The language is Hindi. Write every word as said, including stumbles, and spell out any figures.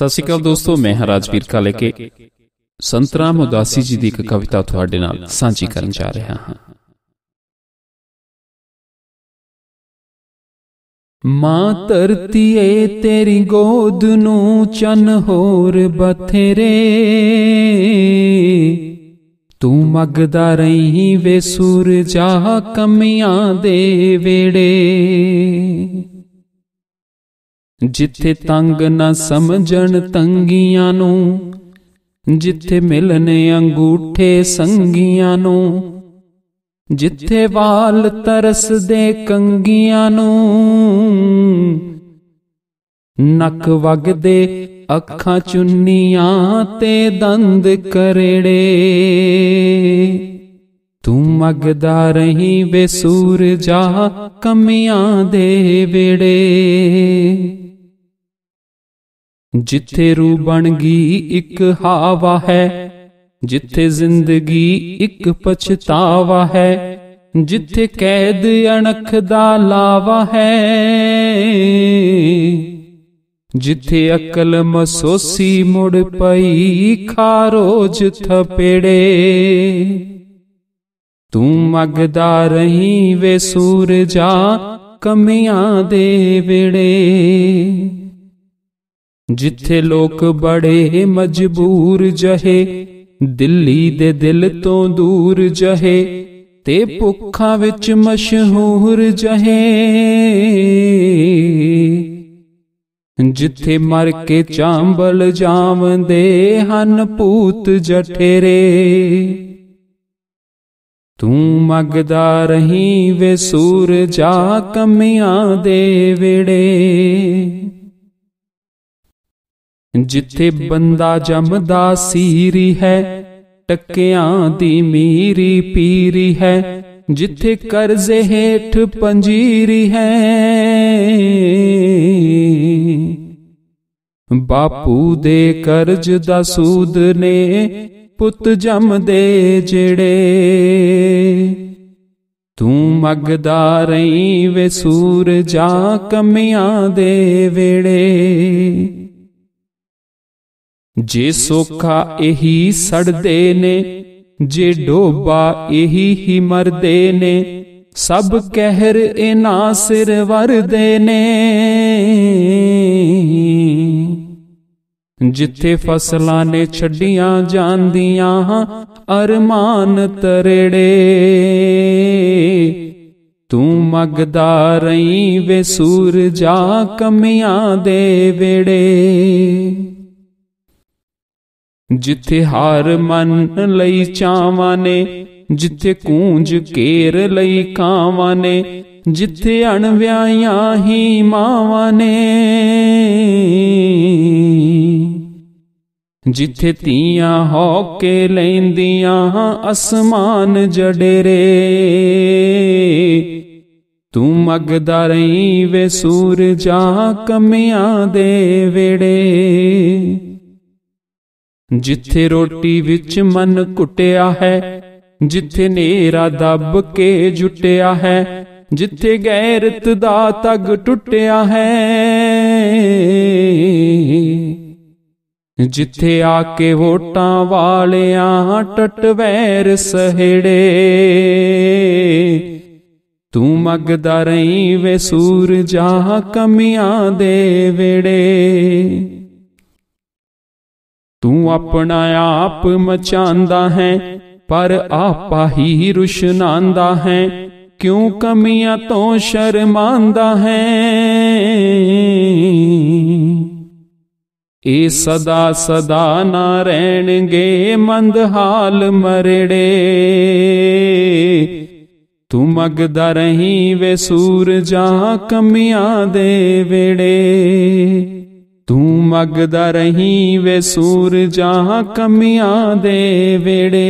सत श्री अकाल दोस्तों, मैं हां राजवीर का लेके संत राम उदासी जी की एक कविता तुहाडे नाल सांझी करन जा रहा हां। मां धरती ए तेरी गोद नूं चन्न होर बथेरे, तू मगदा रही वे सुरजा कमियां दे वेड़े। जिथे तंग न समझन तंगियां नूं, जिथे मिलने अंगूठे संगियां नूं, जिथे वाल तरस दे कंगियां नूं, नक वगदे अखां चुन्नियां ते दंद करेड़े। तू मगदा रही वे सूरजा कमियां दे वेड़े। जिथे रू बन गई इक हावा है, जिथे जिंदगी एक पछतावा है, जिथे कैद अणख दा लावा है, जिथे अकल मसोसी मुड़ पई खारोज थपेड़े। तू मगदा रही वे सूरजा कमियां दे वेड़े। जिथे लोग बड़े मजबूर जहे, दिल्ली दे दिल तो दूर जहे, ते भुखा विच मशहूर जहे, जिथे मर के चांबल जावंदे हन पूत जठेरे। तू मगदा रही वे सूरजा कमियां दे वेड़े। जिथे बंदा जमदा सीरी है, टक्कियां दी मीरी पीरी है, जिथे कर्जे हेठ पंजीरी है, बापू दे कर्ज दा सूद ने पुत जमदे जेड़े। तू मगदा रही वे सूरजा कमियां दे वेड़े। जे सोखा यही सड़दे ने, जे डोबा यही ही मरदे ने, सब कहर इना सिर वरदे ने। जिथे फसलां ने छड़ियां जांदियां अरमान तरेड़े। तू मगदा रही वे सूरजा कमियां दे वेड़े। जिथे हार मन लई चावां ने, जिथे कूंज केर लई कावां ने, जिथे अणव्याहियां ही मावां ने, जिथे तियां होके लैंदियां आसमान जडेरे। तू मगदा रही वे सूरजा कमियां दे वेड़े। जिथे रोटी विच मन कुटिया है, जिथे नेरा दब के जुटिया है, जिथे गैरत दा तग टुटिया है, जिथे आके वोटां वालियां टटवैर सहेड़े। तू मगदा रही वे सूरजा कमियां दे वेड़े। तू अपना आप मचांदा है, पर आपा ही रुशनांदा है, क्यों कमियां तो शर्मांदा है। ए सदा सदा ना रहणगे मंदहाल मरड़े। तू मगदा रही वे सूरजा कमियां दे वेड़े। तू मगदा रही वे सूरजा कमियां दे वेड़े।